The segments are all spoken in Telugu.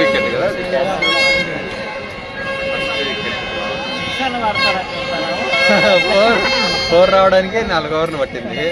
விக்கெட் కదా ఫోర్ రావడానికి 4 ఓవర్లు పట్టింది.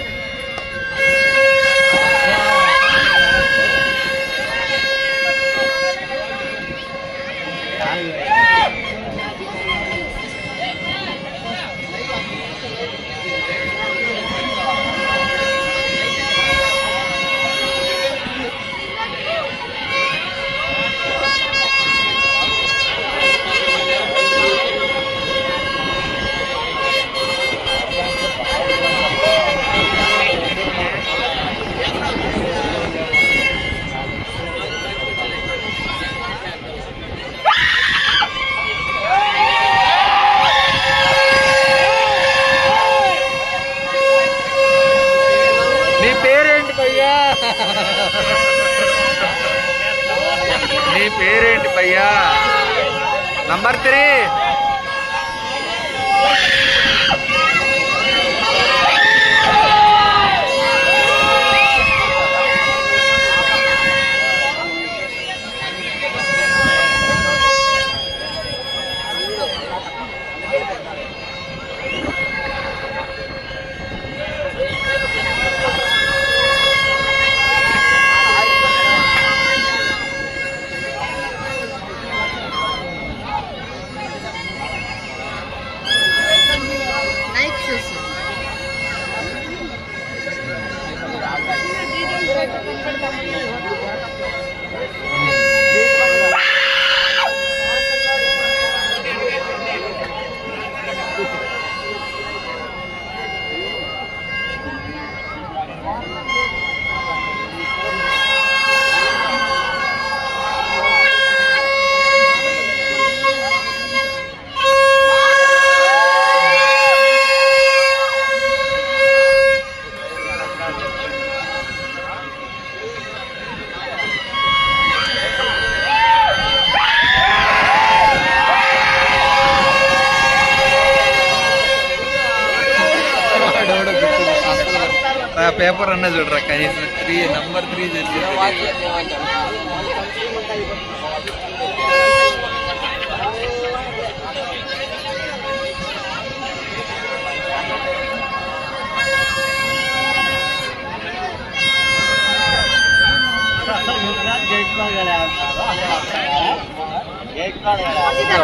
నీ పేరేంటి భయ్యా? నంబర్ 3 பேப்பர் என்ன சொல்ற கணேசன் 3 நம்பர் 3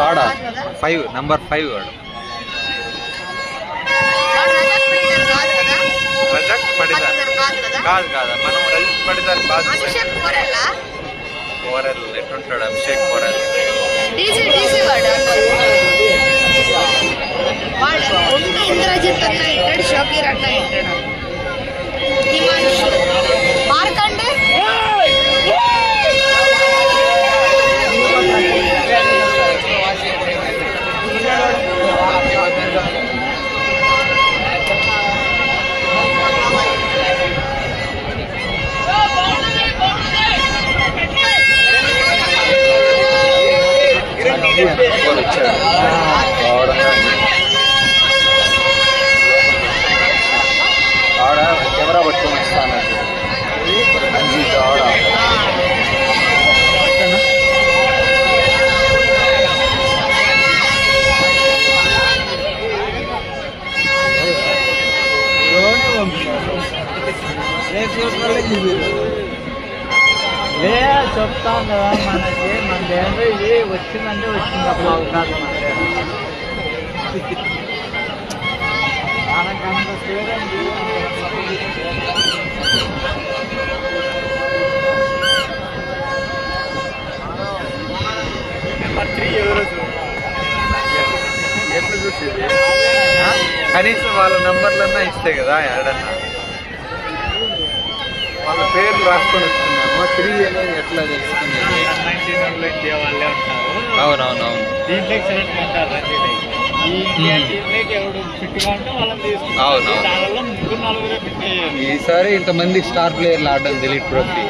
ஆடா 5 நம்பர் 5 ஆடா रजक पड़ेदार काल काल मनो रजक पड़ेदार बाद अभिषेक कोरल एटंटाड अभिषेक कोरल डीसी डीसी वार्ड वार्ड उनका इंद्रजीत अन्न इंटेड शौकीर अन्न इंटेड हिमांशु मार्कंडे कैमरा बटन स्थान చెప్తాం కదా మనకి మన దేంట్లో ఇది వచ్చిందంటే వచ్చింది అప్పుడు అవకాశం మనకంత స్టూడెంట్ నెంబర్ 3 ఎవరో ఎప్పుడు చూసేది కనీసం వాళ్ళ నెంబర్లన్నా ఇస్తే కదా ఎవడన్నా వాళ్ళ పేర్లు రాసుకొని వస్తున్నాము 3 అనేది ఎట్లా తెలుసుకున్నాము అవునవునవును దీంట్లో సెలెక్ట్ అంటారు ఈ ఇండియా టీంలోకి ఎవడు ఫిట్గా ఉంటే వాళ్ళని తీసుకుంటారు అవునవును దానిలో 3-4 ఫిట్ అయ్యారు ఈసారి ఇంతమంది స్టార్ ప్లేయర్లు ఆడడం తెలియదు ట్రోఫీ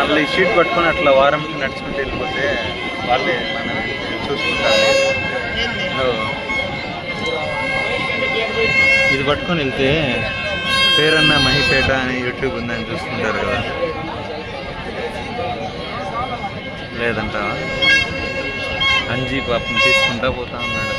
మళ్ళీ షీట్ పట్టుకొని అట్లా వారం నడుచుకుంటూ వెళ్ళిపోతే వాళ్ళే మనం చూసుకుంటారు ఇది పట్టుకొని వెళ్తే పేరన్న మహిపేట అని యూట్యూబ్ ఉందని చూసుకుంటారు కదా, లేదంట అంజీ పాపం తీసుకుంటా పోతా ఉన్నాడు.